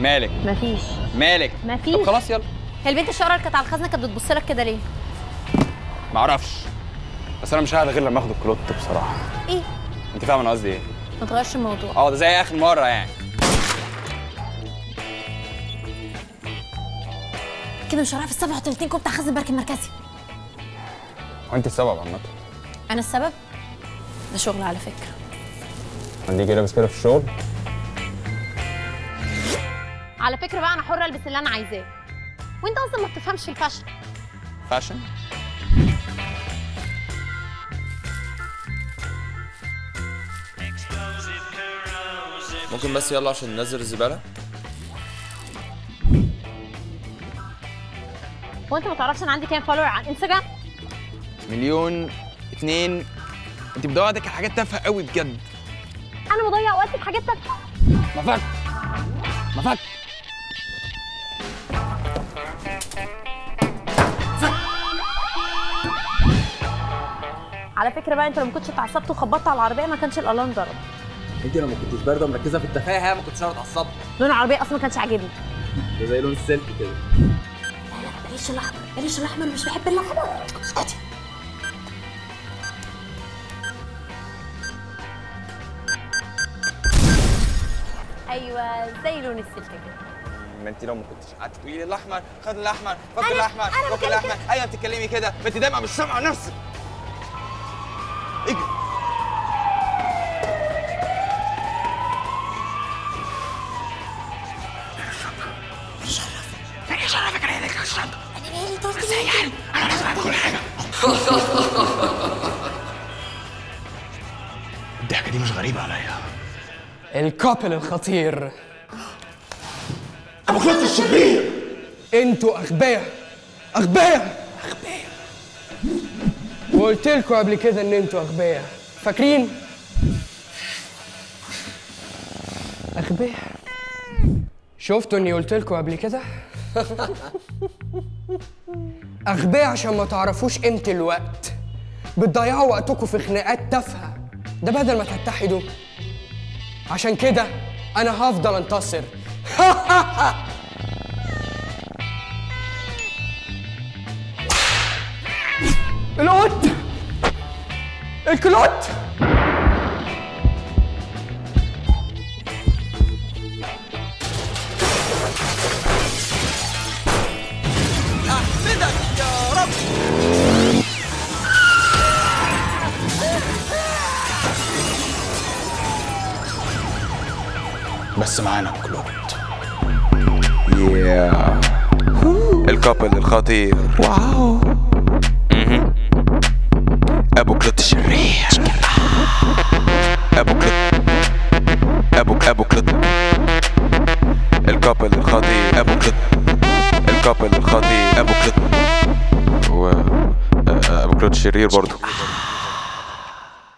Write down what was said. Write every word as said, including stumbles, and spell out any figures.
مالك؟ مفيش. مالك؟ مفيش. طب خلاص يلا. هي البنت الشقراء اللي كانت على الخزنه كانت بتبص لك كده ليه؟ معرفش، بس انا مش هقعد غير لما اخد الكلوت بصراحه. ايه؟ انت فاهمه انا قصدي ايه؟ ما تغيرش الموضوع. اه ده زي اخر مره يعني. كده مش هعرف ال سبعة وتلاتين كوب بتاع خزن البنك المركزي. وانت السبب عامة. انا السبب؟ ده شغل على فكره. هنيجي لابس كده في الشغل؟ على فكره بقى انا حره البس اللي انا عايزاه. وانت اصلا ما بتفهمش الفاشن. فاشن؟ ممكن بس يلا عشان ننزل الزباله؟ هو انت ما تعرفش انا عندي كام فولور على الانستجرام؟ مليون اتنين. انت بتضيع وقتك على حاجات تافهه قوي بجد. انا بضيع وقتي في حاجات تافهه. مفك مفك على فكره بقى انت لو ما كنتش اتعصبت وخبطت على العربيه ما كانش الالان ضرب. انت لو ما كنتش بارده ومركزه في التفاهه ما كنتش هتعصبت. لون العربيه اصلا ما كانش عاجبني. ده زي لون السلك كده. بلاش الاحمر بلاش الاحمر، مش بحب الاحمر. اسكتي. ايوه زي لون السلك كده. ما انت لو ما كنتش قعدت تقولي لي الاحمر خد الاحمر فك الاحمر فك الاحمر. ايوه بتتكلمي كده، ما انت دايما مش سامعه نفسك. اجري. الضحكة دي مش غريبة عليا. الكابل الخطير أبو كلوت الشرير. انتوا أغبياء أغبياء أغبياء، وقلت لكم قبل كده إن انتوا أغبياء. فاكرين؟ أغبياء. شفتوا إني قلت لكم قبل كده؟ أغبياء عشان ما تعرفوش قيمة الوقت. بتضيعوا وقتكم في خناقات تافهة، ده بدل ما تتحدوا. عشان كده أنا هفضل أنتصر. القط الكلوت. بس معانا كلوت. ياه الكابل الخطير. واو ابو كلوت الشرير. ابو كلوت ابو ابو كلوت الكابل الخطير. ابو كلوت الكابل الخطير. ابو كلوت هو ابو كلوت الشرير برضه.